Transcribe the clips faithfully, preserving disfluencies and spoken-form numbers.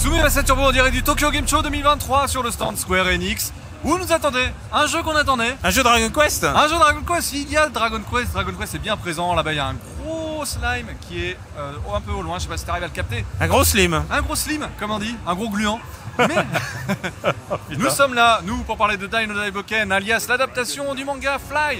Sumimasen Turbo en direct du Tokyo Game Show deux mille vingt-trois sur le stand Square Enix. Où nous attendait un jeu qu'on attendait. Un jeu Dragon Quest Un jeu Dragon Quest, il y a Dragon Quest, Dragon Quest est bien présent, là-bas il y a un gros slime qui est euh, un peu au loin, je sais pas si t'arrives à le capter. Un gros slime Un gros slime, comme on dit, un gros gluant. Mais nous sommes là, nous, pour parler de Dai no Daibouken, alias l'adaptation du manga Fly.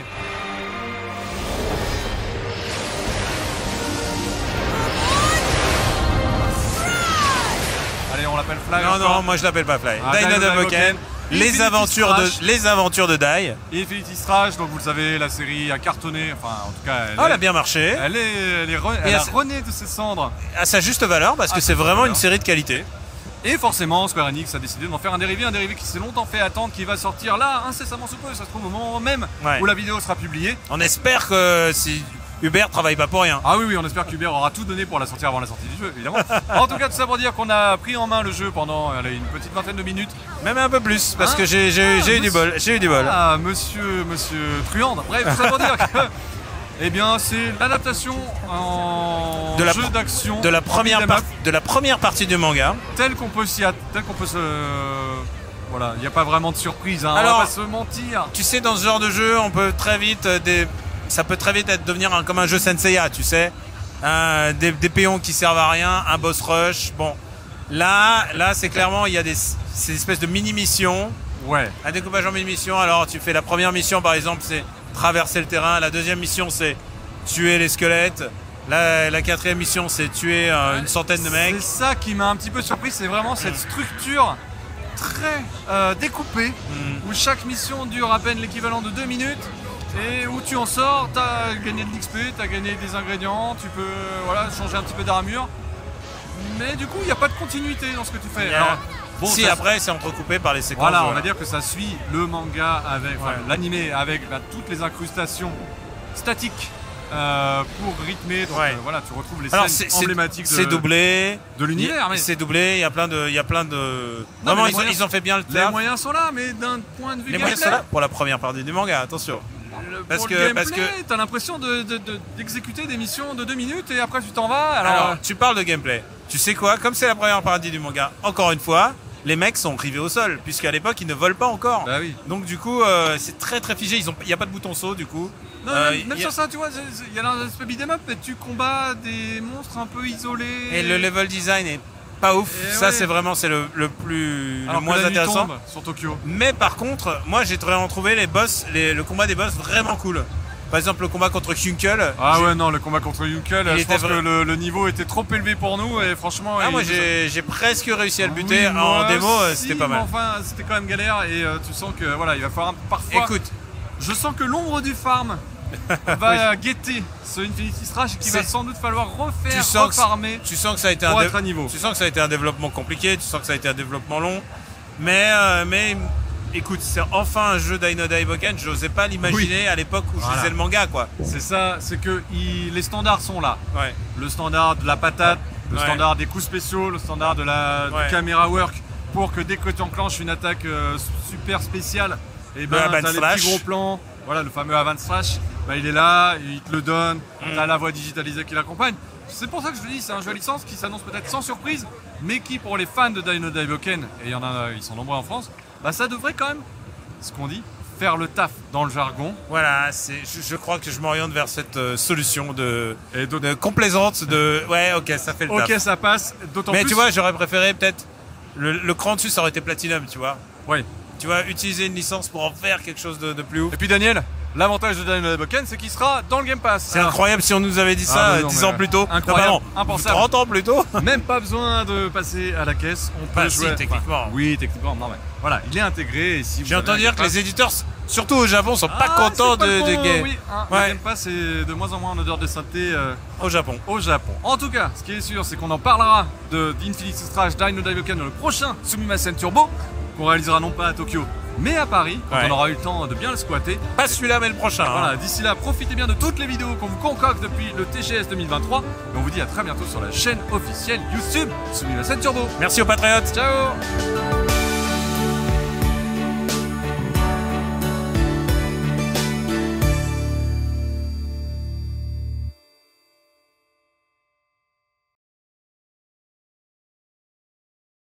Allez, on l'appelle Fly. Non, non, moi je l'appelle pas Fly. Ah, Dai no Daibouken. Les aventures, de, les aventures de Dai. Infinity Strash, donc vous le savez, la série a cartonné, enfin en tout cas... Elle, ah, est, elle a bien marché. Elle, est, elle, est re, elle a renaît de ses cendres. À sa juste valeur, parce à que c'est vraiment valeur. Une série de qualité. Et forcément, Square Enix a décidé d'en faire un dérivé, un dérivé qui s'est longtemps fait attendre, qui va sortir là, incessamment sous peu, ça se trouve au moment même ouais. où la vidéo sera publiée. On espère que si... Hubert travaille pas pour rien. Ah oui, oui, on espère qu'Hubert aura tout donné pour la sortir avant la sortie du jeu, évidemment. En tout cas, tout ça pour dire qu'on a pris en main le jeu pendant allez, une petite vingtaine de minutes. Même un peu plus, parce hein que j'ai ah, eu du bol. J'ai eu du bol. Ah, monsieur, monsieur Truand. Bref, tout ça pour dire que eh bien, c'est l'adaptation en de la jeu d'action de, la première de la première partie du manga. Tel qu'on peut s'y... Tel qu'on peut se... Voilà, il n'y a pas vraiment de surprise, hein. Alors, on va pas se mentir. Tu sais, dans ce genre de jeu, on peut très vite... Des... Ça peut très vite être devenir un, comme un jeu Senseiya, tu sais, un, des, des péons qui servent à rien, un boss rush. Bon, là, là, c'est clairement, il y a des, ces espèces de mini-missions. Ouais. Un découpage en mini-missions. Alors, tu fais la première mission, par exemple, c'est traverser le terrain. La deuxième mission, c'est tuer les squelettes. La, la quatrième mission, c'est tuer euh, une centaine de mecs. C'est ça qui m'a un petit peu surpris, c'est vraiment cette structure très euh, découpée, mmh. où chaque mission dure à peine l'équivalent de deux minutes. Et où tu en sors, t'as gagné de l'X P, t'as gagné des ingrédients, tu peux voilà, changer un petit peu d'armure. Mais du coup, il n'y a pas de continuité dans ce que tu fais. Yeah. Alors, bon, si, ça, après, c'est entrecoupé par les séquences. Voilà, on va dire que ça suit le manga, avec ouais. l'animé, avec là, toutes les incrustations statiques euh, pour rythmer. Donc, ouais. euh, voilà, tu retrouves les Alors, scènes emblématiques de, doublé, de l'univers. Mais... C'est doublé, il y a plein de... Y a plein de... Non, non, ils, moyens, ont, ils ont fait bien le taf. Les moyens sont là, mais d'un point de vue... Les moyens sont là pour la première partie du manga, attention. Le, parce, que, gameplay, parce que t'as l'impression d'exécuter de, de, de, des missions de deux minutes et après tu t'en vas. Alors... alors tu parles de gameplay. Tu sais quoi, comme c'est la première partie du manga, encore une fois, les mecs sont rivés au sol, puisqu'à l'époque ils ne volent pas encore. Bah oui. Donc du coup euh, c'est très très figé. Il n'y a pas de bouton saut du coup. Non, euh, même, même a... sur ça, tu vois, il y a un aspect beat'em up, mais tu combats des monstres un peu isolés. Et le level design est pas ouf. Et ça ouais. c'est vraiment c'est le, le plus Alors le moins intéressant sur Tokyo. Mais par contre, moi j'ai vraiment trouvé les boss, les, le combat des boss vraiment cool. Par exemple, le combat contre Yunkel. Ah ouais non, le combat contre Yunkel, je pense vrai... que le, le niveau était trop élevé pour nous et franchement. Ah, moi j'ai presque réussi à le buter oui, en démo, si, c'était pas mal. Enfin, c'était quand même galère et euh, tu sens que voilà, il va falloir parfois. Écoute, je sens que l'ombre du farm. va oui. guetter ce Infinity Strash qui va sans doute falloir refaire, tu refarmer tu sens que ça a été pour un être à niveau. Tu sens que ça a été un développement compliqué, tu sens que ça a été un développement long. Mais, euh, mais écoute, c'est enfin un jeu Dai no Daibouken, je n'osais pas l'imaginer oui. à l'époque où voilà. je lisais le manga. C'est ça, c'est que il, les standards sont là. Ouais. Le standard de la patate, le ouais. standard des coups spéciaux, le standard de la ouais. du camera work pour que dès que tu enclenches une attaque euh, super spéciale, et ben, tu as les petits gros plans. Voilà, le fameux Advance Flash, bah, il est là, il te le donne, mmh. t'as la voix digitalisée qui l'accompagne. C'est pour ça que je te dis, c'est un jeu à licence qui s'annonce peut-être sans surprise, mais qui pour les fans de Dai no Daibouken, et il y en a, ils sont nombreux en France, bah ça devrait quand même, ce qu'on dit, faire le taf dans le jargon. Voilà, je, je crois que je m'oriente vers cette euh, solution de, et de complaisante, de ouais ok ça fait le taf. Ok ça passe, d'autant plus... Mais tu vois, j'aurais préféré peut-être, le, le cran dessus ça aurait été Platinum, tu vois. Oui. Tu vas utiliser une licence pour en faire quelque chose de, de plus ouf. Et puis Daniel, l'avantage de Dai no Daibouken, c'est qu'il sera dans le Game Pass. C'est incroyable si on nous avait dit ça ah, non, non, dix ans plus tôt. Incroyable, non, bah non, impensable. trente ans plus tôt. Même pas besoin de passer à la caisse. On peut jouer. Si, techniquement. Enfin, oui, techniquement. Non, mais voilà, il est intégré. Si j'ai entendu dire que les éditeurs, surtout au Japon, sont ah, pas contents pas de, bon, de, de Game. Oui, hein, ouais. Le Game Pass est de moins en moins en odeur de synthé euh, au Japon. Au Japon. En tout cas, ce qui est sûr, c'est qu'on en parlera de Infinity Strash, Dai no Daibouken dans le prochain Sumimasen Turbo. On réalisera non pas à Tokyo, mais à Paris, quand ouais. on aura eu le temps de bien le squatter. Pas celui-là, mais le prochain. Hein. Voilà, d'ici là, profitez bien de toutes les vidéos qu'on vous concocte depuis le T G S deux mille vingt-trois. Et on vous dit à très bientôt sur la chaîne officielle YouTube Sumimasen Turbo. Merci aux Patriotes. Ciao.